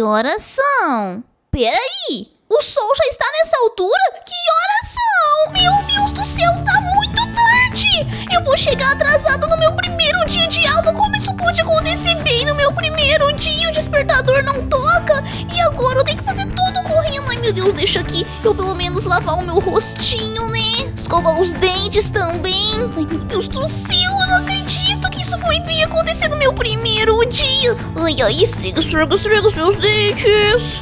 Que horas são? Peraí! O sol já está nessa altura? Que horas são? Meu Deus do céu, tá muito tarde! Eu vou chegar atrasado no meu primeiro dia de aula! Como isso pode acontecer bem no meu primeiro dia? O despertador não toca! E agora eu tenho que fazer tudo correndo! Ai, meu Deus, deixa aqui eu pelo menos lavar o meu rostinho, né? Escovar os dentes também! Ai, meu Deus do céu, eu não acredito que isso foi bem acontecer no meu primeiro dia! Ai, ai, esfrega, esfrega, esfrega os meus dentes!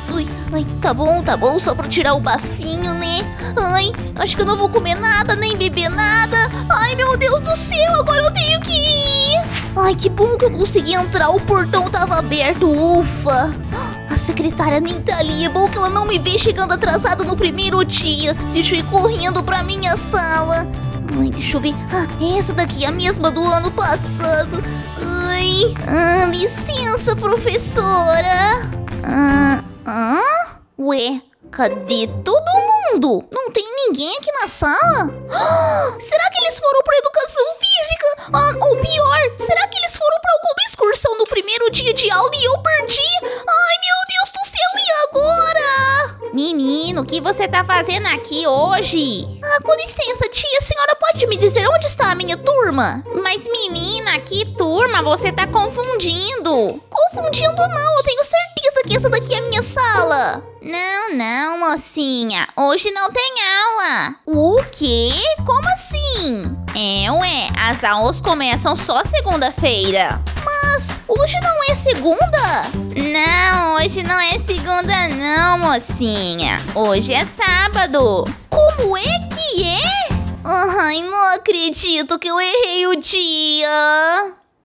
Ai, tá bom, só pra tirar o bafinho, né? Ai, acho que eu não vou comer nada, nem beber nada. Ai, meu Deus do céu, agora eu tenho que ir. Ai, que bom que eu consegui entrar, o portão tava aberto, ufa. A secretária nem tá ali, é bom que ela não me vê chegando atrasada no primeiro dia. Deixa eu ir correndo pra minha sala. Ai, deixa eu ver. Ah, essa daqui é a mesma do ano passado. Ai, licença, professora. Ué, cadê todo mundo? Não tem ninguém aqui na sala? Será que eles foram pra educação física? Ah, ou pior, será que eles foram pra alguma excursão no primeiro dia de aula e eu perdi? Ai, meu Deus do céu, e agora? Menino, o que você tá fazendo aqui hoje? Ah, com licença, tia, a senhora pode me dizer onde está a minha turma? Mas, menina, que turma? Você tá confundindo. Confundindo não, eu tenho certeza que essa daqui é a minha sala. Não, não, mocinha. Hoje não tem aula. O quê? Como assim? Ué, as aulas começam só segunda-feira. Mas hoje não é segunda? Não, hoje não é segunda não, mocinha. Hoje é sábado. Como é que é? Ai, não acredito que eu errei o dia.